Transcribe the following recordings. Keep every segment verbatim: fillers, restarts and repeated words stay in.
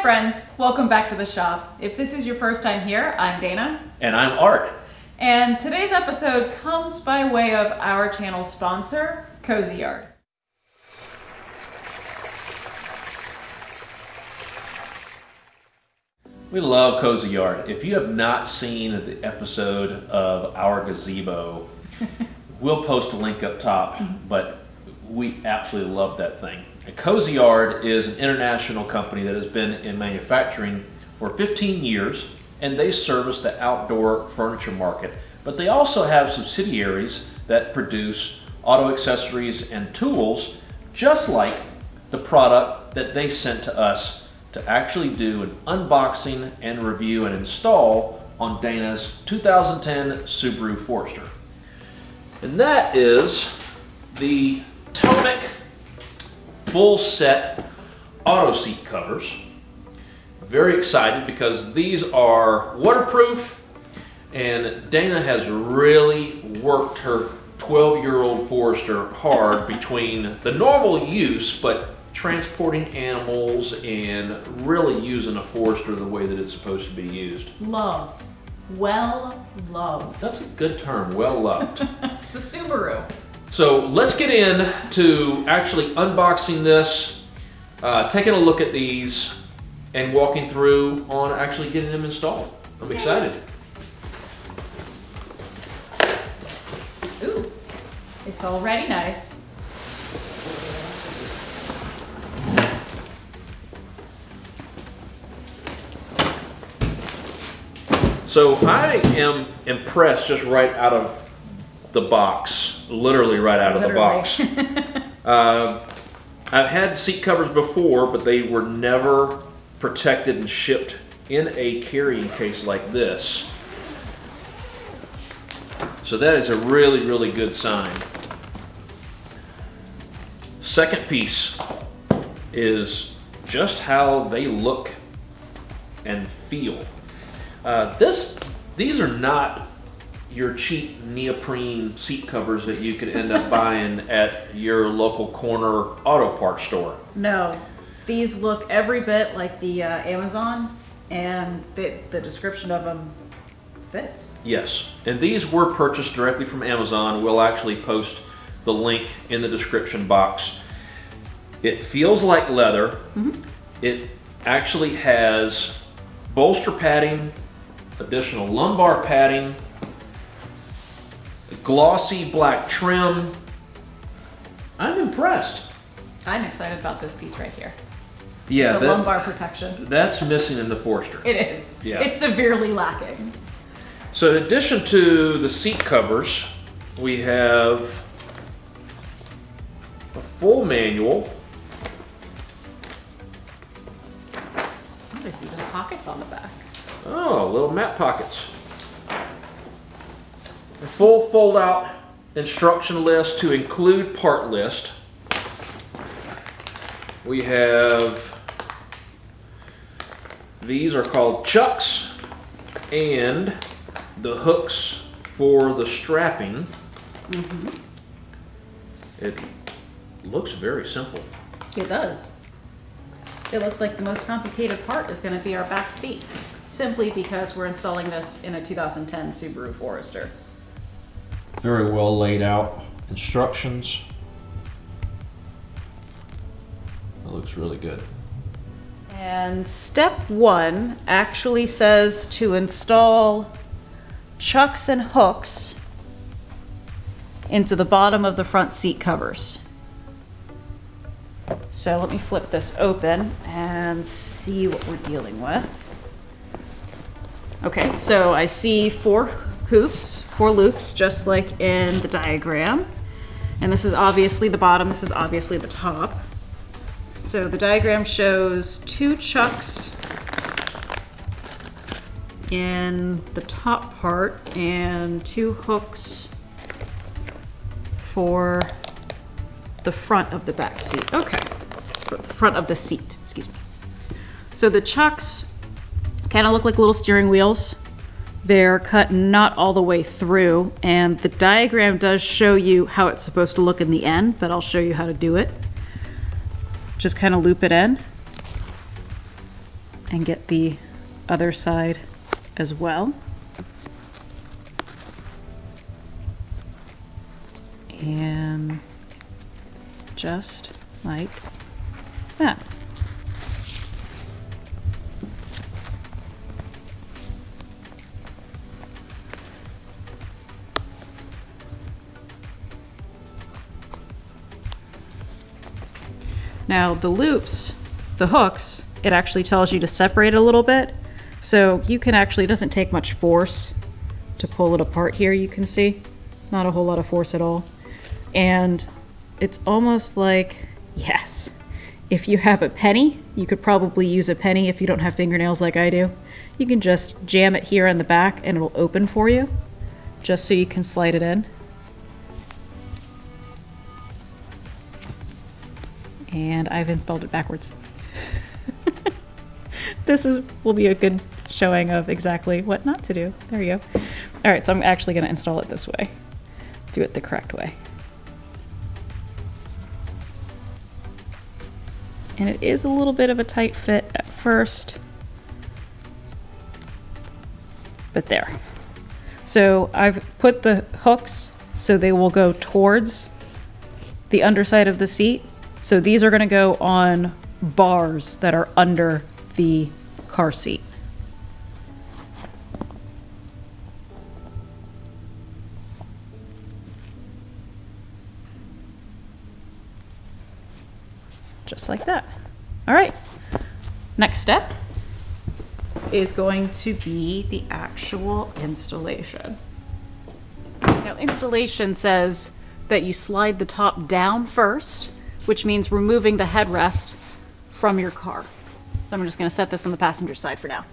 Hi friends, welcome back to the shop. If this is your first time here, I'm Dana. And I'm Art. And today's episode comes by way of our channel sponsor, Kozyard. We love Kozyard. If you have not seen the episode of our gazebo, we'll post a link up top, mm-hmm. but we absolutely love that thing. Kozyard is an international company that has been in manufacturing for fifteen years, and they service the outdoor furniture market. But they also have subsidiaries that produce auto accessories and tools, just like the product that they sent to us to actually do an unboxing and review and install on Dana's two thousand ten Subaru Forester. And that is the TOMIC full set auto seat covers. Very excited because these are waterproof, and Dana has really worked her twelve year old Forester hard between the normal use, but transporting animals and really using a Forester the way that it's supposed to be used. Loved. Well loved. That's a good term, well loved. It's a Subaru. So let's get into actually unboxing this, uh, taking a look at these, and walking through on actually getting them installed. I'm excited. Ooh, it's already nice. So I am impressed just right out of the box, literally right out of literally. the box. uh, I've had seat covers before, but they were never protected and shipped in a carrying case like this. So that is a really, really good sign. Second piece is just how they look and feel. Uh, this, these are not your cheap neoprene seat covers that you could end up buying at your local corner auto parts store. No, these look every bit like the uh, Amazon, and the, the description of them fits. Yes, and these were purchased directly from Amazon. We'll actually post the link in the description box. It feels like leather. Mm-hmm. It actually has bolster padding, additional lumbar padding, glossy black trim. I'm impressed. I'm excited about this piece right here. Yeah, it's a that, lumbar protection. That's missing in the Forester. It is. Yeah. It's severely lacking. So in addition to the seat covers, we have a full manual. Oh, there's even pockets on the back. Oh, little map pockets. A full fold-out instruction list to include part list. We have, these are called chucks, and the hooks for the strapping. Mm-hmm. It looks very simple. It does. It looks like the most complicated part is going to be our back seat, simply because we're installing this in a two thousand ten Subaru Forester. Very well laid out instructions. That looks really good. And step one actually says to install chucks and hooks into the bottom of the front seat covers. So let me flip this open and see what we're dealing with. Okay, so I see four hoops, four loops, just like in the diagram. And this is obviously the bottom, this is obviously the top. So the diagram shows two chucks in the top part and two hooks for the front of the back seat. Okay, for the front of the seat, excuse me. So the chucks kind of look like little steering wheels. They're cut not all the way through, and the diagram does show you how it's supposed to look in the end, but I'll show you how to do it. Just kind of loop it in. and get the other side as well. And just like that. Now the loops, the hooks, it actually tells you to separate a little bit. So you can actually, it doesn't take much force to pull it apart here, you can see. Not a whole lot of force at all. And it's almost like, yes, if you have a penny, you could probably use a penny if you don't have fingernails like I do. You can just jam it here on the back and it'll open for you, just so you can slide it in. And I've installed it backwards. This is will be a good showing of exactly what not to do. There you go. All right, so I'm actually gonna install it this way. Do it the correct way. And it is a little bit of a tight fit at first, but there. So I've put the hooks so they will go towards the underside of the seat. So these are gonna go on bars that are under the car seat. Just like that. All right, next step is going to be the actual installation. Now, installation says that you slide the top down first, which means removing the headrest from your car. So I'm just gonna set this on the passenger side for now.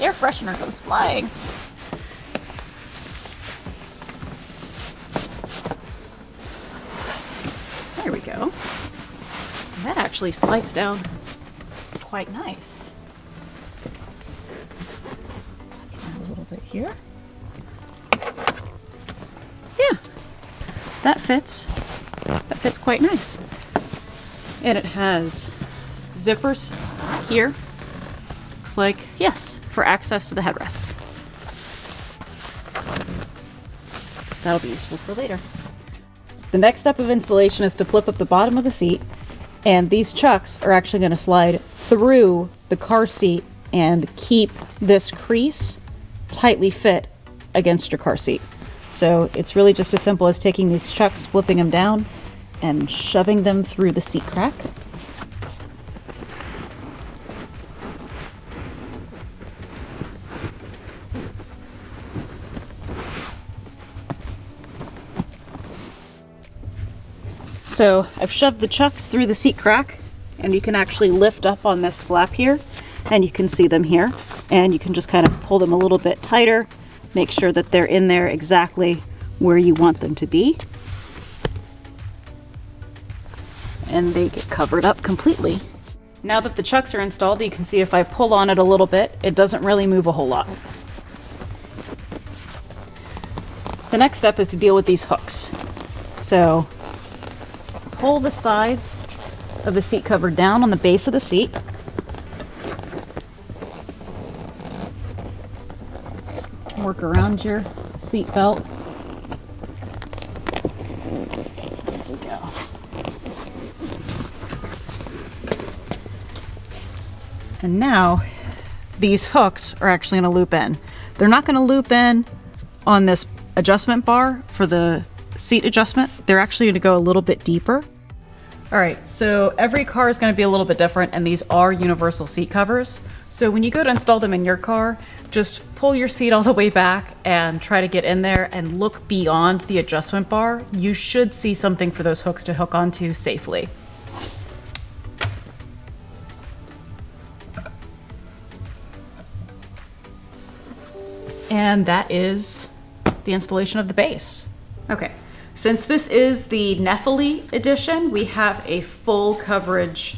Air freshener comes flying. There we go. And that actually slides down quite nice. Tuck it down a little bit here. Yeah, that fits. That fits quite nice. And it has zippers here. Looks like, yes, for access to the headrest. So that'll be useful for later. The next step of installation is to flip up the bottom of the seat, and these chucks are actually going to slide through the car seat and keep this crease tightly fit against your car seat. So it's really just as simple as taking these chucks, flipping them down, and shoving them through the seat crack. So I've shoved the chucks through the seat crack, and you can actually lift up on this flap here, and you can see them here, and you can just kind of pull them a little bit tighter, make sure that they're in there exactly where you want them to be. And they get covered up completely. Now that the chucks are installed, you can see if I pull on it a little bit, it doesn't really move a whole lot. The next step is to deal with these hooks. So pull the sides of the seat cover down on the base of the seat. Work around your seat belt. There we go. And now these hooks are actually going to loop in. They're not going to loop in on this adjustment bar for the seat adjustment. They're actually going to go a little bit deeper. All right, so every car is going to be a little bit different, and these are universal seat covers. So when you go to install them in your car, just pull your seat all the way back and try to get in there and look beyond the adjustment bar. You should see something for those hooks to hook onto safely. And that is the installation of the base. Okay. Since this is the Nephele edition, we have a full coverage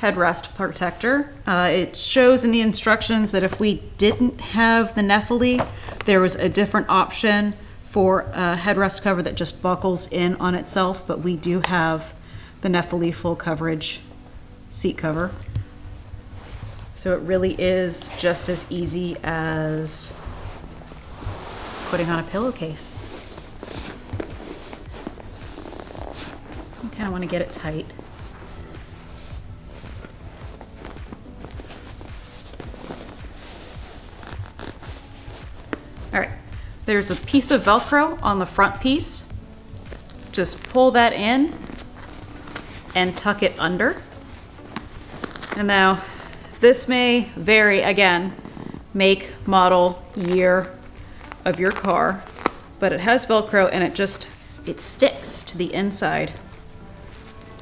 headrest protector. Uh, it shows in the instructions that if we didn't have the Nephele, there was a different option for a headrest cover that just buckles in on itself, but we do have the Nephele full coverage seat cover. So it really is just as easy as putting on a pillowcase. I kind of want to get it tight. All right, there's a piece of Velcro on the front piece. Just pull that in and tuck it under. And now this may vary, again, make, model, year of your car, but it has Velcro and it just, it sticks to the inside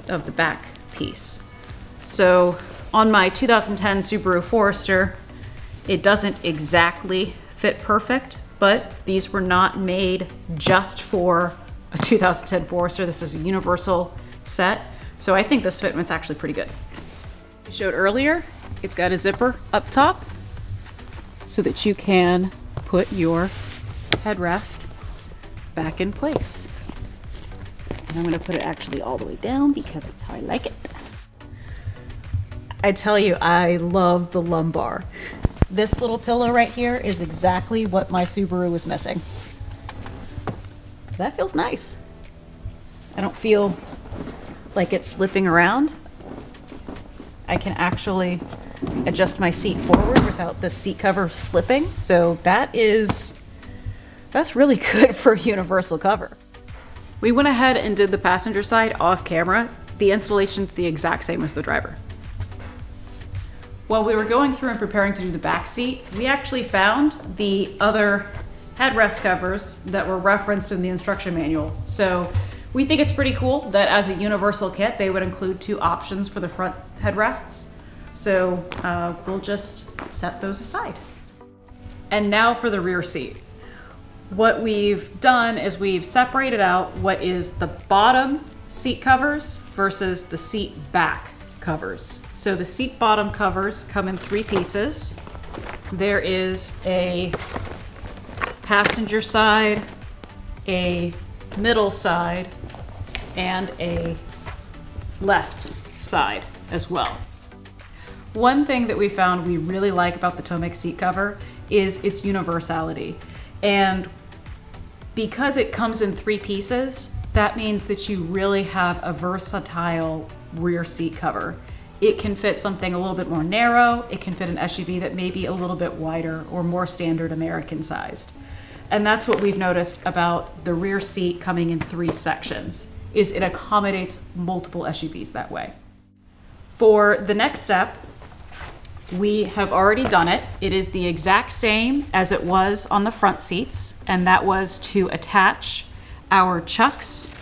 of the back piece. So on my two thousand ten Subaru Forester, it doesn't exactly fit perfect, but these were not made just for a two thousand ten Forester. This is a universal set. So I think this fitment's actually pretty good. I showed earlier, it's got a zipper up top so that you can put your headrest back in place. And I'm gonna put it actually all the way down because that's how I like it. I tell you, I love the lumbar. This little pillow right here is exactly what my Subaru was missing. That feels nice. I don't feel like it's slipping around. I can actually adjust my seat forward without the seat cover slipping. So that is, that's really good for a universal cover. We went ahead and did the passenger side off camera. The installation's the exact same as the driver. While we were going through and preparing to do the back seat, we actually found the other headrest covers that were referenced in the instruction manual. So we think it's pretty cool that as a universal kit, they would include two options for the front headrests. So uh, we'll just set those aside. And now for the rear seat. What we've done is we've separated out what is the bottom seat covers versus the seat back covers. So the seat bottom covers come in three pieces. There is a passenger side, a middle side, and a left side as well. One thing that we found we really like about the TOMIC seat cover is its universality. And because it comes in three pieces, that means that you really have a versatile rear seat cover. It can fit something a little bit more narrow, it can fit an S U V that may be a little bit wider or more standard American sized. And that's what we've noticed about the rear seat coming in three sections, is it accommodates multiple S U Vs that way. For the next step, we have already done it. It is the exact same as it was on the front seats, and that was to attach our chucks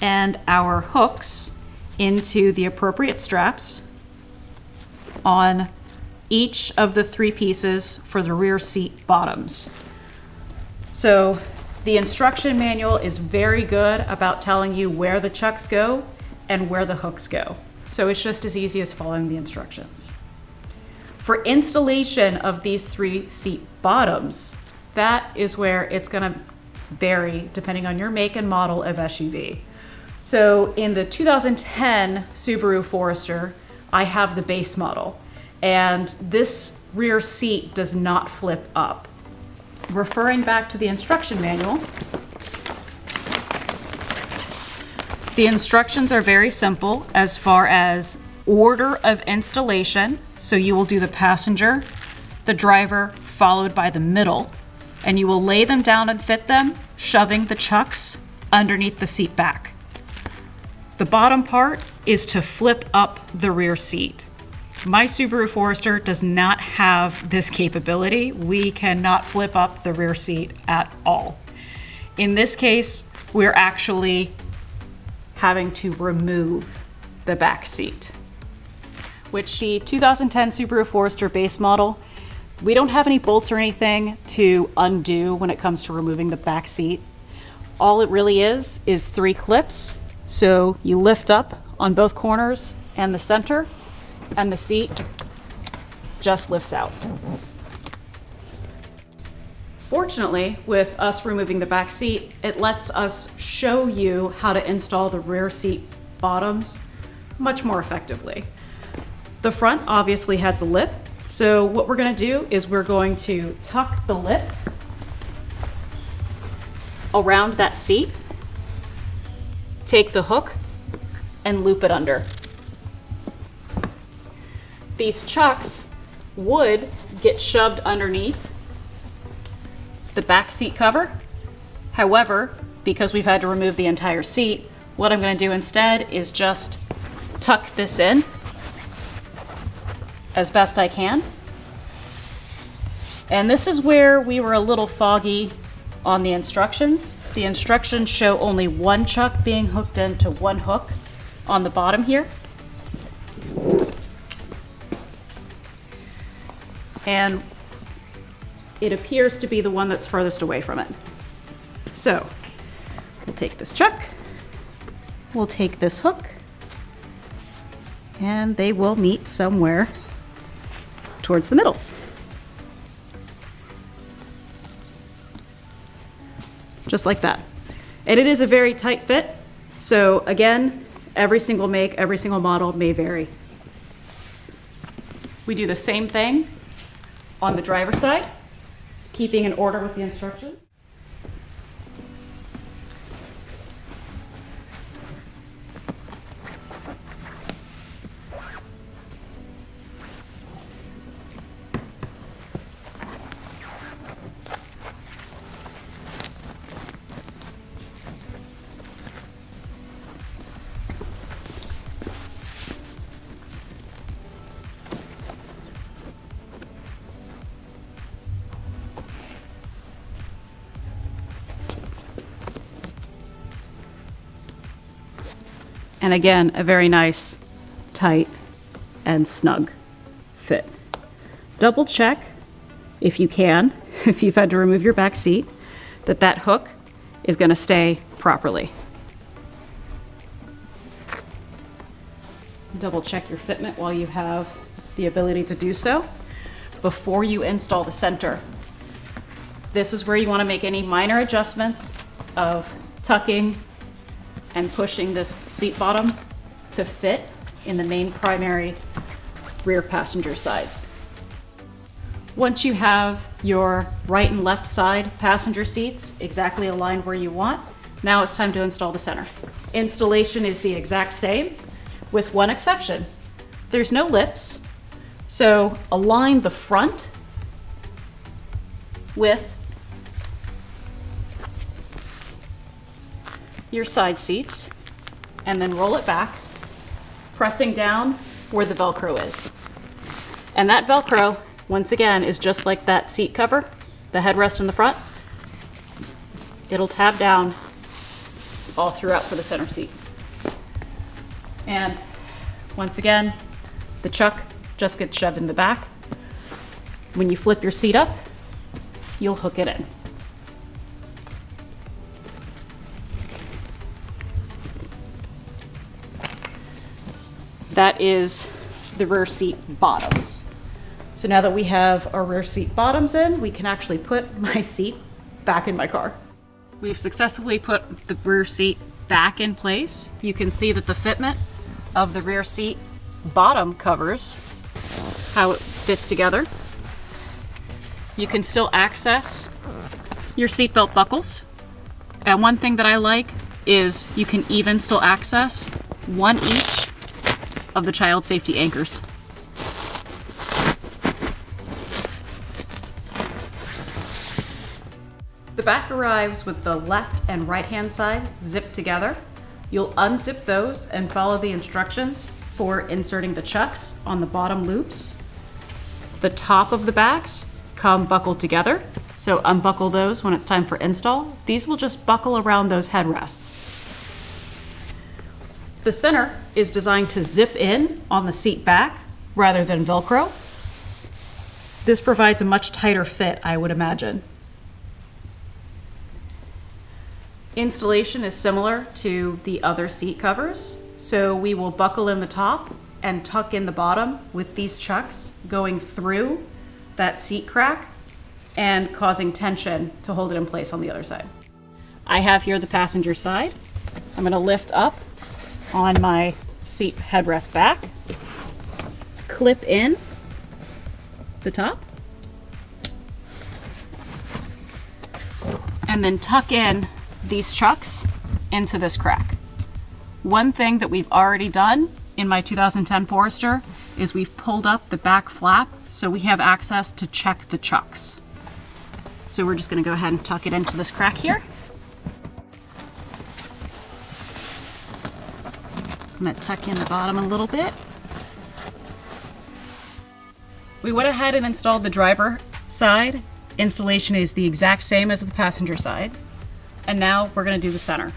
and our hooks into the appropriate straps on each of the three pieces for the rear seat bottoms. So the instruction manual is very good about telling you where the chucks go and where the hooks go. So it's just as easy as following the instructions. For installation of these three seat bottoms, that is where it's gonna vary depending on your make and model of S U V. So in the two thousand ten Subaru Forester, I have the base model, and this rear seat does not flip up. Referring back to the instruction manual, the instructions are very simple as far as order of installation. So you will do the passenger, the driver, followed by the middle, and you will lay them down and fit them, shoving the chucks underneath the seat back. The bottom part is to flip up the rear seat. My Subaru Forester does not have this capability. We cannot flip up the rear seat at all. In this case, we're actually having to remove the back seat, which the two thousand ten Subaru Forester base model, we don't have any bolts or anything to undo when it comes to removing the back seat. All it really is is three clips. So you lift up on both corners and the center, and the seat just lifts out. Fortunately, with us removing the back seat, it lets us show you how to install the rear seat bottoms much more effectively. The front obviously has the lip, so what we're going to do is we're going to tuck the lip around that seat, take the hook, and loop it under. These chucks would get shoved underneath the back seat cover. However, because we've had to remove the entire seat, what I'm going to do instead is just tuck this in as best I can. And this is where we were a little foggy on the instructions. The instructions show only one chuck being hooked into one hook on the bottom here. And it appears to be the one that's furthest away from it. So we'll take this chuck, we'll take this hook, and they will meet somewhere towards the middle. Just like that. And it is a very tight fit. So again, every single make, every single model may vary. We do the same thing on the driver's side, keeping in order with the instructions. And again, a very nice, tight, and snug fit. Double check, if you can, if you've had to remove your back seat, that that hook is going to stay properly. Double check your fitment while you have the ability to do so before you install the center. This is where you want to make any minor adjustments of tucking and pushing this seat bottom to fit in the main primary rear passenger sides. Once you have your right and left side passenger seats exactly aligned where you want, now it's time to install the center. Installation is the exact same with one exception. There's no lips, so align the front with your side seats and then roll it back, pressing down where the Velcro is. And that Velcro, once again, is just like that seat cover, the headrest in the front. It'll tab down all throughout for the center seat. And once again, the chuck just gets shoved in the back. When you flip your seat up, you'll hook it in. That is the rear seat bottoms. So now that we have our rear seat bottoms in, we can actually put my seat back in my car. We've successfully put the rear seat back in place. You can see that the fitment of the rear seat bottom covers how it fits together. You can still access your seatbelt buckles. And one thing that I like is you can even still access one each of the child safety anchors. The back arrives with the left and right hand side zipped together. You'll unzip those and follow the instructions for inserting the chucks on the bottom loops. The top of the backs come buckled together, so unbuckle those when it's time for install. These will just buckle around those headrests. The center is designed to zip in on the seat back rather than Velcro. This provides a much tighter fit, I would imagine. Installation is similar to the other seat covers, so we will buckle in the top and tuck in the bottom with these chucks going through that seat crack and causing tension to hold it in place on the other side. I have here the passenger side. I'm going to lift up on my seat headrest back, clip in the top, and then tuck in these chucks into this crack. One thing that we've already done in my two thousand ten Forester is we've pulled up the back flap so we have access to check the chucks. So we're just going to go ahead and tuck it into this crack here. I'm going to tuck in the bottom a little bit. We went ahead and installed the driver side. Installation is the exact same as the passenger side. And now we're going to do the center.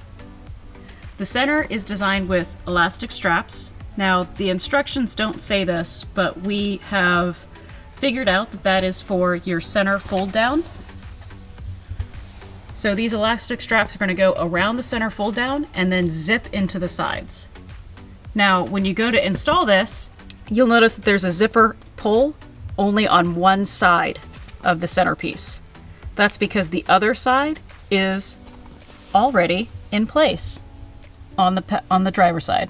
The center is designed with elastic straps. Now the instructions don't say this, but we have figured out that that is for your center fold down. So these elastic straps are going to go around the center fold down and then zip into the sides. Now when you go to install this, you'll notice that there's a zipper pull only on one side of the centerpiece. That's because the other side is already in place on the pe on the driver's side.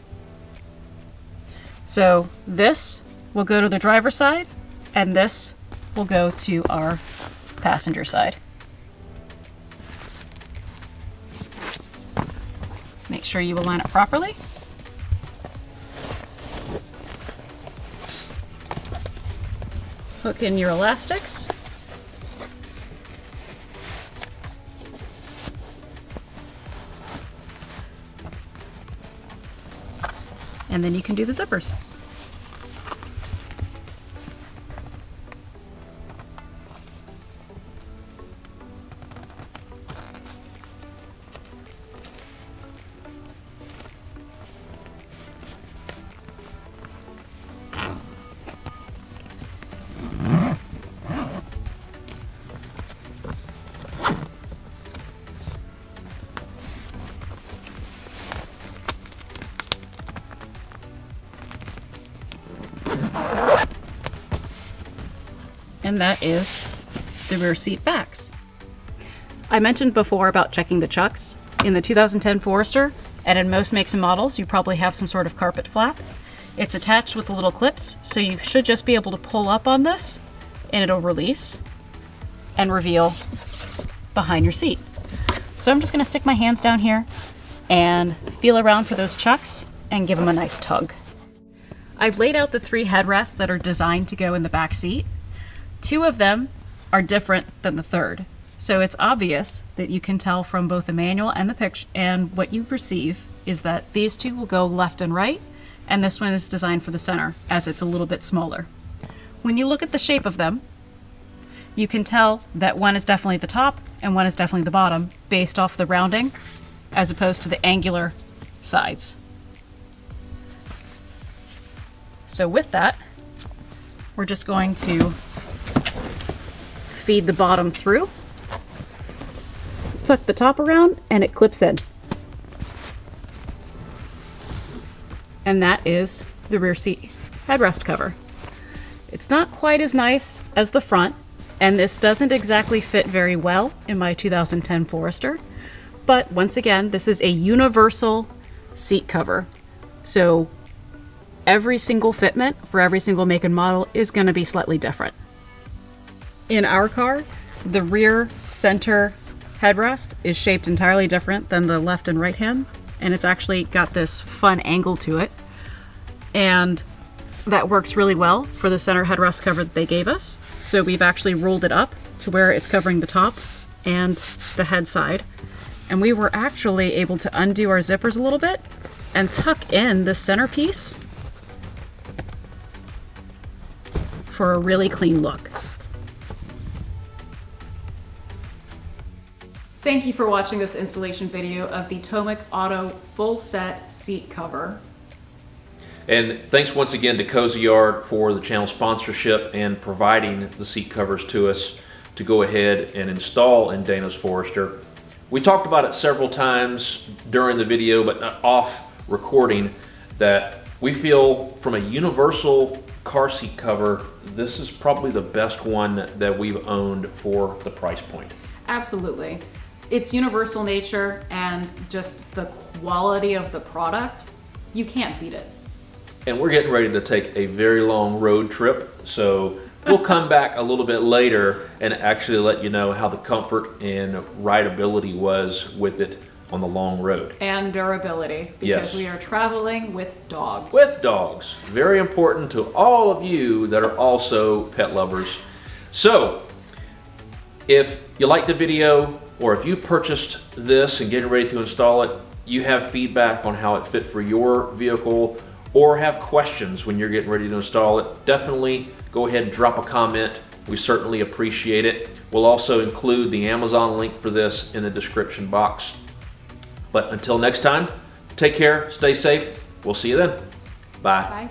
So this will go to the driver's side and this will go to our passenger side. Make sure you align it properly. Hook in your elastics. And then you can do the zippers. And that is the rear seat backs. I mentioned before about checking the chucks. In the two thousand ten Forester, and in most makes and models, you probably have some sort of carpet flap. It's attached with little clips, so you should just be able to pull up on this and it'll release and reveal behind your seat. So I'm just gonna stick my hands down here and feel around for those chucks and give them a nice tug. I've laid out the three headrests that are designed to go in the back seat. Two of them are different than the third. So it's obvious that you can tell from both the manual and the picture and what you perceive is that these two will go left and right, and this one is designed for the center as it's a little bit smaller. When you look at the shape of them, you can tell that one is definitely the top and one is definitely the bottom based off the rounding as opposed to the angular sides. So with that, we're just going to feed the bottom through, tuck the top around, and it clips in. And that is the rear seat headrest cover. It's not quite as nice as the front, and this doesn't exactly fit very well in my two thousand ten Forester, but once again, this is a universal seat cover. So every single fitment for every single make and model is going to be slightly different. In our car, the rear center headrest is shaped entirely different than the left and right hand, and it's actually got this fun angle to it. And that works really well for the center headrest cover that they gave us. So we've actually rolled it up to where it's covering the top and the head side. And we were actually able to undo our zippers a little bit and tuck in the center piece for a really clean look. Thank you for watching this installation video of the TOMIC Auto full set seat cover. And thanks once again to Kozyard for the channel sponsorship and providing the seat covers to us to go ahead and install in Dana's Forester. We talked about it several times during the video, but not off recording, that We feel from a universal car seat cover, this is probably the best one that we've owned for the price point. Absolutely. Its universal nature and just the quality of the product, you can't beat it. And we're getting ready to take a very long road trip, so we'll come back a little bit later and actually let you know how the comfort and rideability was with it on the long road. And durability, because yes, we are traveling with dogs. With dogs. Very important to all of you that are also pet lovers. So, if you like the video, or if you purchased this and getting ready to install it, you have feedback on how it fit for your vehicle, or have questions when you're getting ready to install it, definitely go ahead and drop a comment. We certainly appreciate it. We'll also include the Amazon link for this in the description box. But until next time, take care, stay safe. We'll see you then. Bye. Bye.